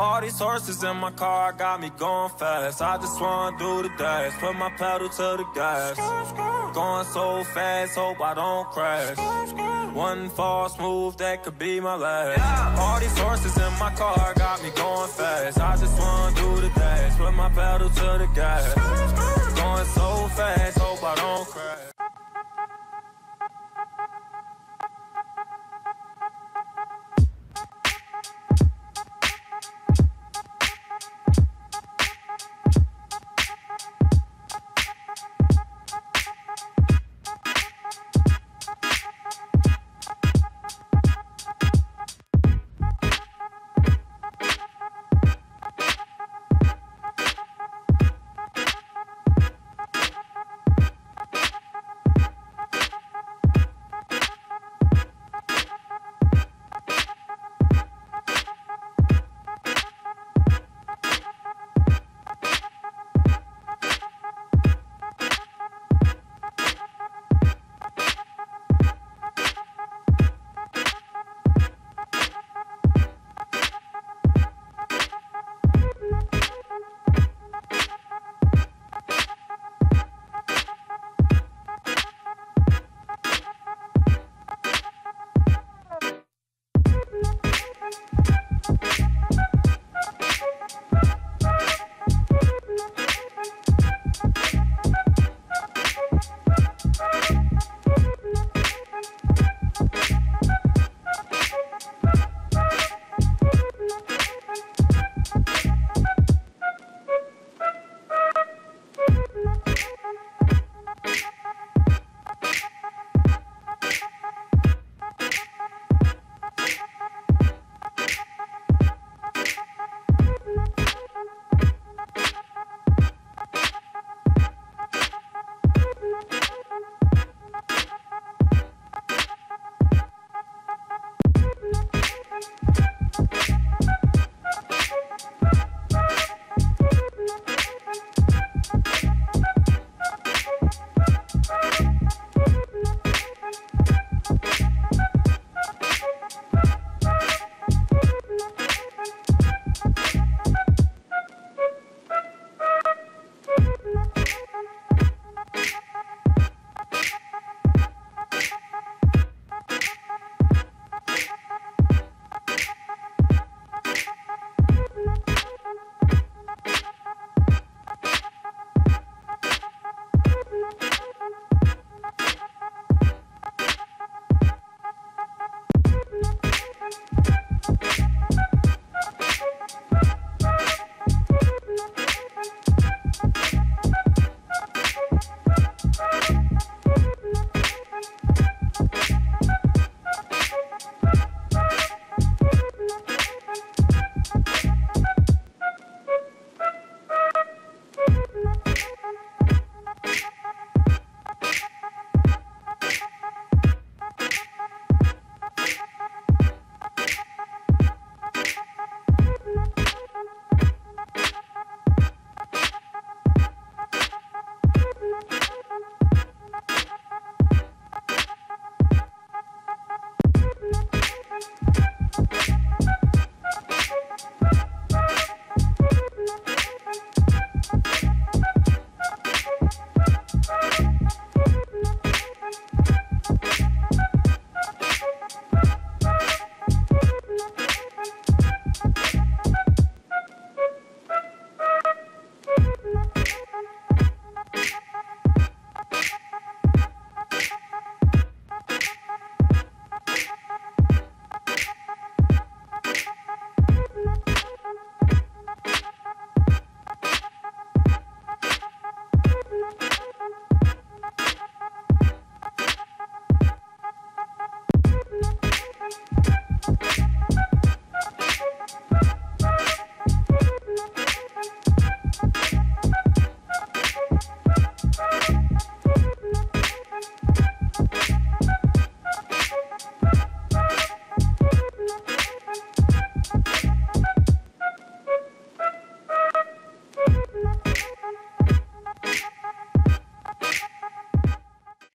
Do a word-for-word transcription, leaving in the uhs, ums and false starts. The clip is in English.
All these horses in my car got me going fast. I just wanna do the dash, put my pedal to the gas. Going so fast, hope I don't crash. One false move, that could be my last. All these horses in my car got me going fast. I just wanna do the dash, put my pedal to the gas. Going so fast, hope I don't crash.